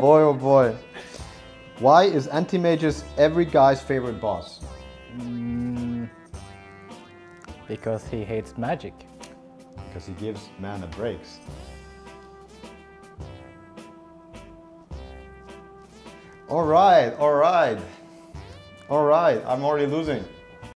Boy, oh boy. Why is Anti-Mage every guy's favorite boss? Because he hates magic. Because he gives mana breaks. All right, all right. All right, I'm already losing.